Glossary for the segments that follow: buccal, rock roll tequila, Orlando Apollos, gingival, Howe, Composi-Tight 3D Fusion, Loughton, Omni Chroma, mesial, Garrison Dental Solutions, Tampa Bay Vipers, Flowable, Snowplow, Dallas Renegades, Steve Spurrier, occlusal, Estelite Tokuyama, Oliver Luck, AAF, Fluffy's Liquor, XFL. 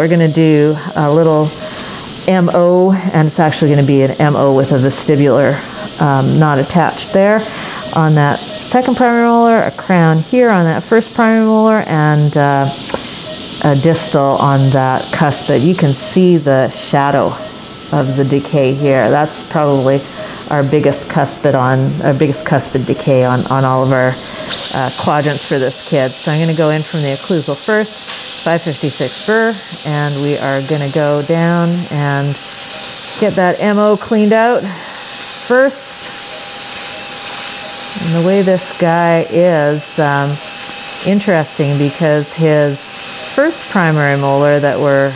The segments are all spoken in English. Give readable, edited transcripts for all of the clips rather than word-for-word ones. We're going to do a little MO, and it's actually going to be an MO with a vestibular not attached there on that second primary molar, a crown here on that first primary molar, and a distal on that cusp. But you can see the shadow of the decay here. That's probably our biggest cuspid decay on all of our quadrants for this kid. So I'm going to go in from the occlusal first, 556 burr, and we are going to go down and get that MO cleaned out first. And the way this guy is interesting, because his first primary molar that we're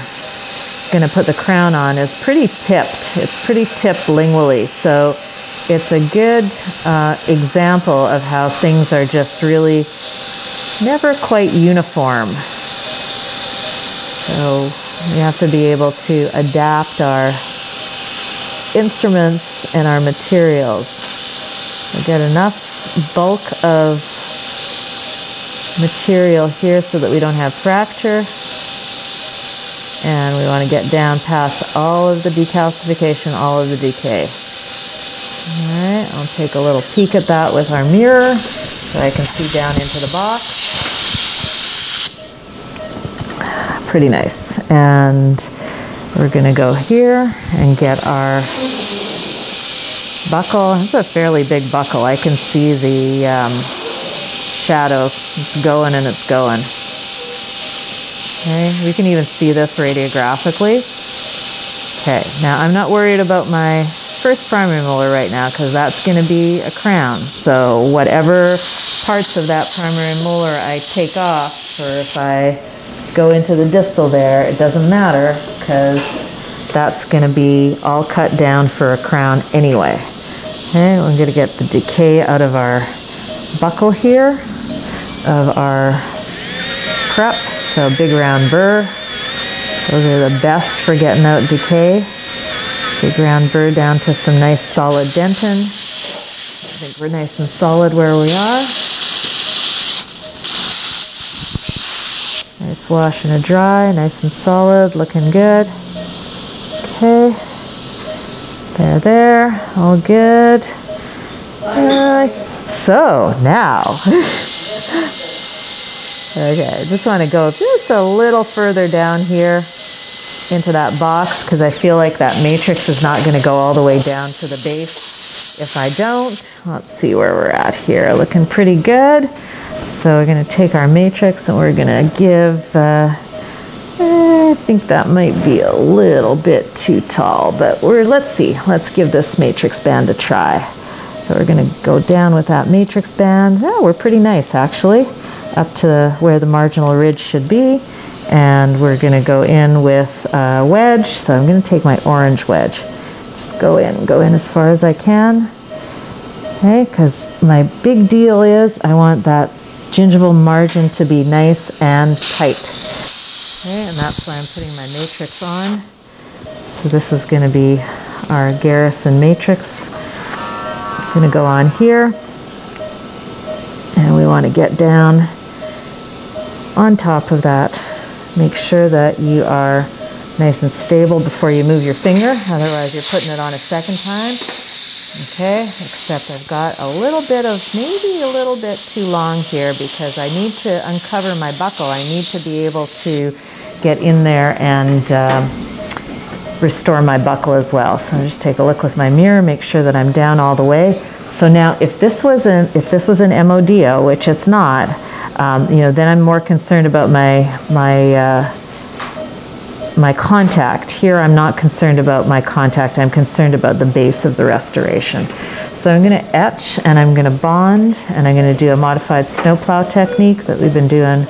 going to put the crown on is pretty tipped. It's pretty tipped lingually, so it's a good example of how things are just really never quite uniform. So we have to be able to adapt our instruments and our materials. We get enough bulk of material here so that we don't have fracture. And we want to get down past all of the decalcification, all of the decay. All right, I'll take a little peek at that with our mirror so I can see down into the box. Pretty nice. And we're going to go here and get our buckle. It's a fairly big buckle. I can see the shadow. It's going and it's going. Okay, we can even see this radiographically. Okay, now I'm not worried about my first primary molar right now, because that's going to be a crown. So whatever parts of that primary molar I take off, or if I go into the distal there, it doesn't matter, because that's going to be all cut down for a crown anyway. Okay, I'm going to get the decay out of our buckle here, of our prep. So big round burr. Those are the best for getting out decay. Big round burr down to some nice solid dentin. I think we're nice and solid where we are. Nice wash and a dry, nice and solid, looking good. Okay, there, there, all good. So now, okay, I just want to go just a little further down here into that box, because I feel like that matrix is not going to go all the way down to the base if I don't. Let's see where we're at here. Looking pretty good. So we're going to take our matrix and we're going to give, I think that might be a little bit too tall, but let's see. Let's give this matrix band a try. So we're going to go down with that matrix band. Oh, we're pretty nice actually, up to where the marginal ridge should be. And we're going to go in with a wedge. So I'm going to take my orange wedge. Just go in as far as I can. Okay, because my big deal is I want that gingival margin to be nice and tight. Okay, and that's why I'm putting my matrix on. So this is going to be our Garrison matrix. It's going to go on here. And we want to get down on top of that. Make sure that you are nice and stable before you move your finger, otherwise you're putting it on a second time. Okay, except I've got a little bit of, maybe a little bit too long here, because I need to uncover my buckle. I need to be able to get in there and restore my buckle as well. So I'll just take a look with my mirror, make sure that I'm down all the way. So now if this was an MODO, which it's not, you know, then I'm more concerned about my contact. Here I'm not concerned about my contact, I'm concerned about the base of the restoration. So I'm going to etch, and I'm going to bond, and I'm going to do a modified snowplow technique that we've been doing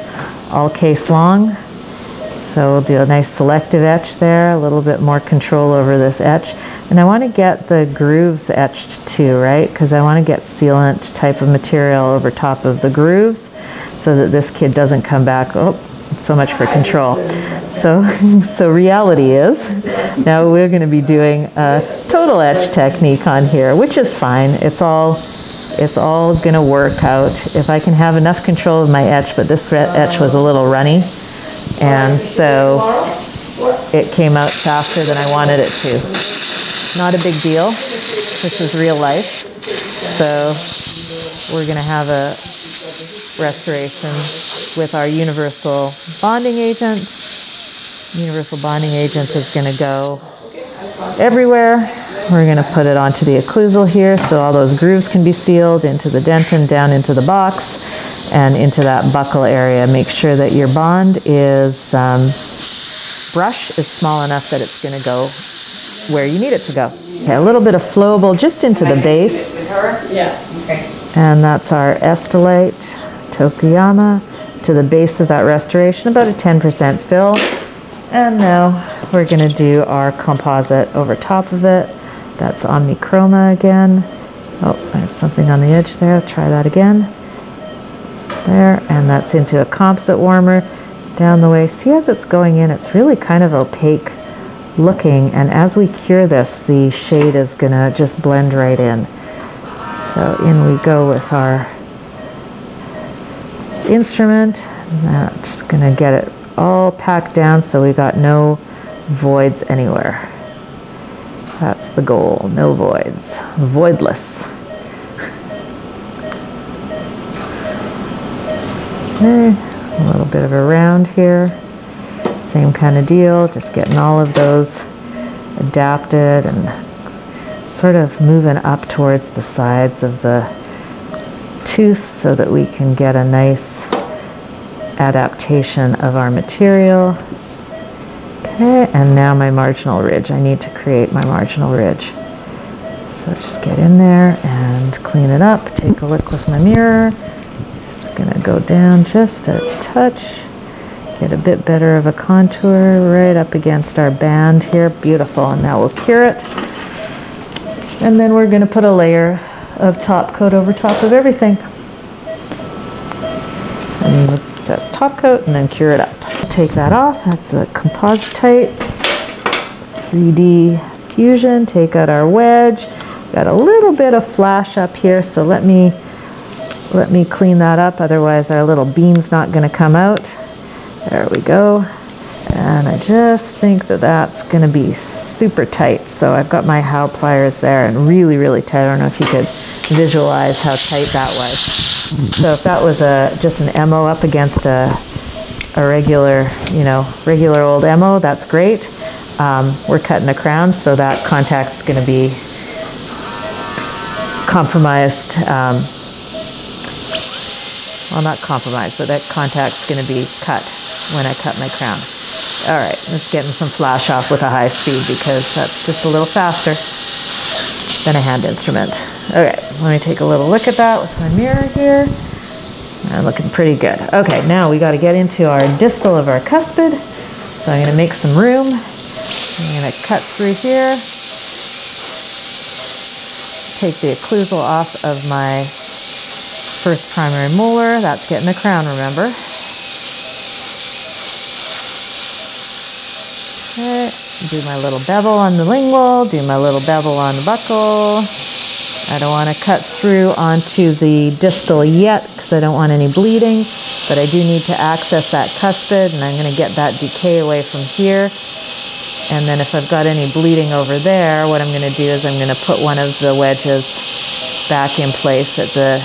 all case long. So we'll do a nice selective etch there, a little bit more control over this etch. And I want to get the grooves etched too, right? Because I want to get sealant type of material over top of the grooves so that this kid doesn't come back. Oh, so much for control. So reality is, now we're going to be doing a total etch technique on here, which is fine. It's all going to work out if I can have enough control of my etch, but this etch was a little runny. And so it came out faster than I wanted it to. Not a big deal. This is real life. So we're going to have a restoration with our universal bonding agent. Universal bonding agent is going to go everywhere. We're going to put it onto the occlusal here so all those grooves can be sealed into the dentin, down into the box, and into that buccal area. Make sure that your bond is brush is small enough that it's going to go where you need it to go. Okay, a little bit of flowable just into the base. And that's our Estelite Tokuyama to the base of that restoration, about a 10% fill. And now we're going to do our composite over top of it. That's Omni Chroma again. Oh, there's something on the edge there. Try that again. There, and that's into a composite warmer down the way. See, as it's going in, it's really kind of opaque looking, and as we cure this, the shade is going to just blend right in. So in we go with our instrument. That's going to get it all packed down so we got no voids anywhere. That's the goal, no voids, voidless. Okay, a little bit of a round here. Same kind of deal, just getting all of those adapted and sort of moving up towards the sides of the tooth so that we can get a nice adaptation of our material. Okay, and now my marginal ridge. I need to create my marginal ridge. So just get in there and clean it up. Take a look with my mirror. Just gonna go down just a touch. Get a bit better of a contour right up against our band here. Beautiful, and now we'll cure it. And then we're gonna put a layer of top coat over top of everything. And that's top coat, and then cure it up. Take that off. That's the Composi-Tight 3D Fusion. Take out our wedge. Got a little bit of flash up here, so let me clean that up. Otherwise, our little beam's not going to come out. There we go. And I just think that that's going to be super tight. So I've got my Howe pliers there, and really, really tight. I don't know if you could visualize how tight that was. So if that was just an MO up against a regular, you know, regular old MO, that's great. We're cutting a crown, so that contact's going to be compromised. Well, not compromised, but that contact's going to be cut when I cut my crown. All right, let's get some flash off with a high speed because that's just a little faster than a hand instrument. Okay, let me take a little look at that with my mirror here. I'm looking pretty good. Okay, now we got to get into our distal of our cuspid. So I'm going to make some room. I'm going to cut through here. Take the occlusal off of my first primary molar. That's getting the crown, remember. Okay, do my little bevel on the lingual, do my little bevel on the buccal. I don't want to cut through onto the distal yet because I don't want any bleeding, but I do need to access that cuspid, and I'm going to get that decay away from here. And then if I've got any bleeding over there, what I'm going to do is I'm going to put one of the wedges back in place at the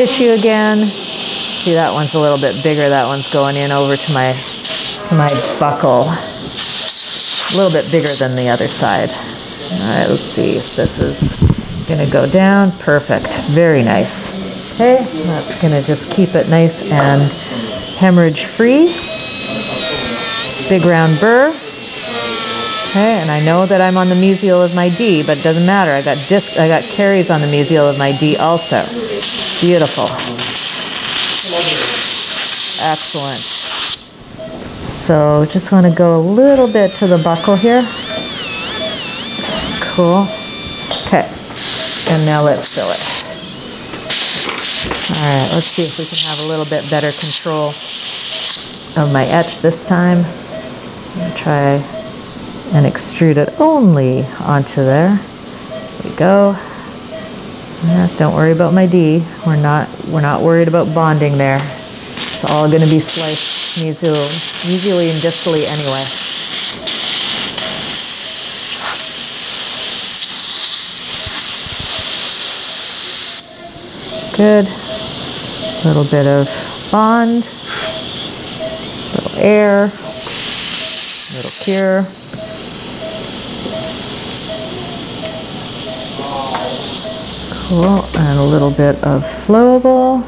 tissue again. See, that one's a little bit bigger. That one's going in over to my buccal. A little bit bigger than the other side. All right, let's see if this is going to go down. Perfect. Very nice. Okay, that's going to just keep it nice and hemorrhage free. Big round burr. Okay, and I know that I'm on the mesial of my D, but it doesn't matter. I got caries on the mesial of my D also. Beautiful. Excellent. So just want to go a little bit to the buccal here. Cool. Okay. And now let's fill it. All right, let's see if we can have a little bit better control of my etch this time. I'm gonna try and extrude it only onto there. There we go. Don't worry about my D. We're not worried about bonding there. It's all gonna be sliced mesially and distally anyway. good. A little bit of bond, a little air, a little cure. Cool, and a little bit of flowable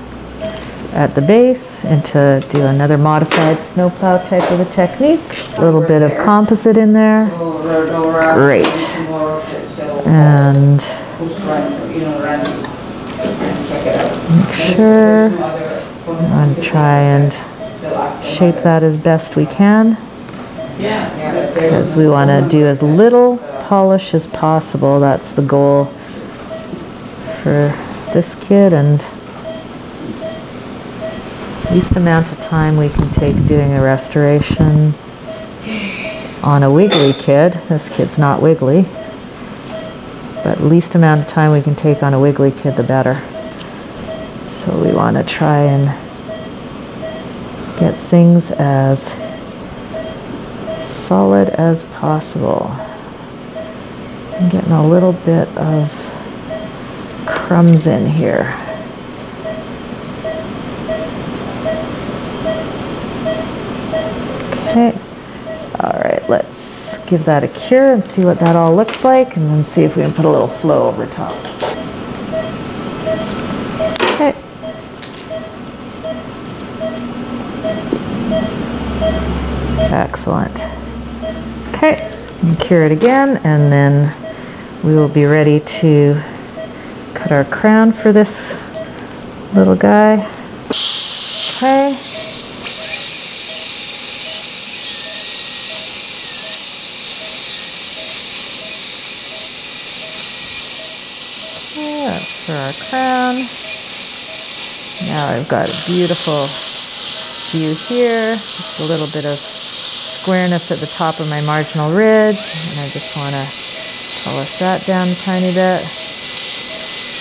at the base, and to do another modified snowplow type of a technique. A little bit of composite in there. Great. And make sure, and try and shape that as best we can, because we want to do as little polish as possible. That's the goal for this kid, and least amount of time we can take doing a restoration on a wiggly kid. This kid's not wiggly, but least amount of time we can take on a wiggly kid, the better. So we want to try and get things as solid as possible. I'm getting a little bit of crumbs in here. Okay, all right, let's give that a cure and see what that all looks like, and then see if we can put a little flow over top. Okay. Excellent. Okay, and cure it again, and then we will be ready to cut our crown for this little guy. Okay. For our crown. Now I've got a beautiful view here. Just a little bit of squareness at the top of my marginal ridge, and I just want to polish that down a tiny bit.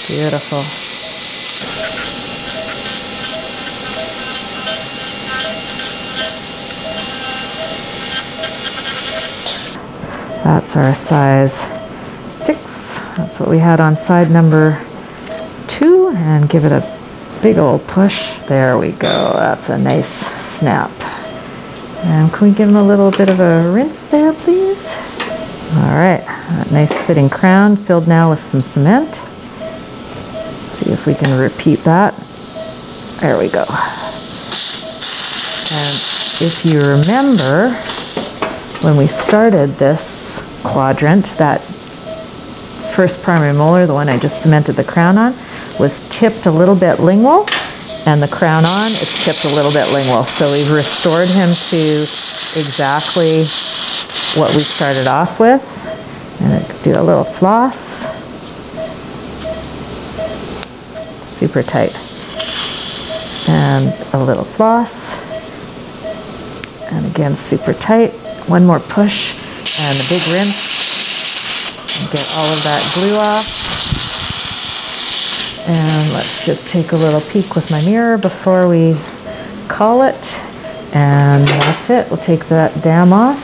Beautiful. That's our size 6. That's what we had on side number 2, and give it a big old push. There we go. That's a nice snap. And can we give him a little bit of a rinse there, please? All right, that nice fitting crown filled now with some cement. See if we can repeat that. There we go. And if you remember, when we started this quadrant, that first primary molar, the one I just cemented the crown on, was tipped a little bit lingual, and the crown on is tipped a little bit lingual. So we've restored him to exactly what we started off with. And do a little floss. Super tight. And a little floss. And again, super tight. One more push and a big rinse. Get all of that glue off. And let's just take a little peek with my mirror before we call it. And that's it. We'll take that dam off